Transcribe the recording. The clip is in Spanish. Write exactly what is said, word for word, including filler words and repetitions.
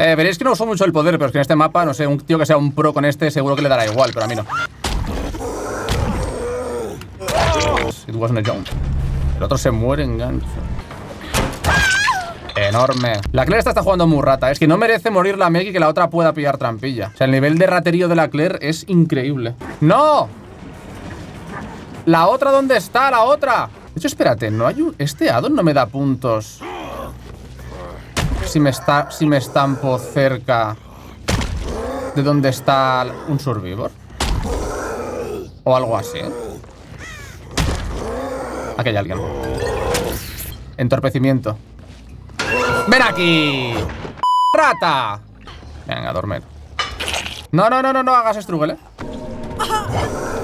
Eh, veréis que no uso mucho el poder, pero es que en este mapa, no sé, un tío que sea un pro con este seguro que le dará igual, pero a mí no. It wasn't a jump. El otro se muere en gancho. Enorme. La Claire esta está jugando muy rata. Es que no merece morir la Meg y que la otra pueda pillar trampilla. O sea, el nivel de raterío de la Claire es increíble. ¡No! ¿La otra dónde está? ¡La otra! De hecho, espérate, no hay un... Este addon no me da puntos. Si me, está... si me estampo cerca de donde está un survivor. O algo así. Aquí hay alguien. Entorpecimiento. ¡Ven aquí! ¡Rata! Venga, a dormir. No, no, no, no, no hagas struggle, ¿eh?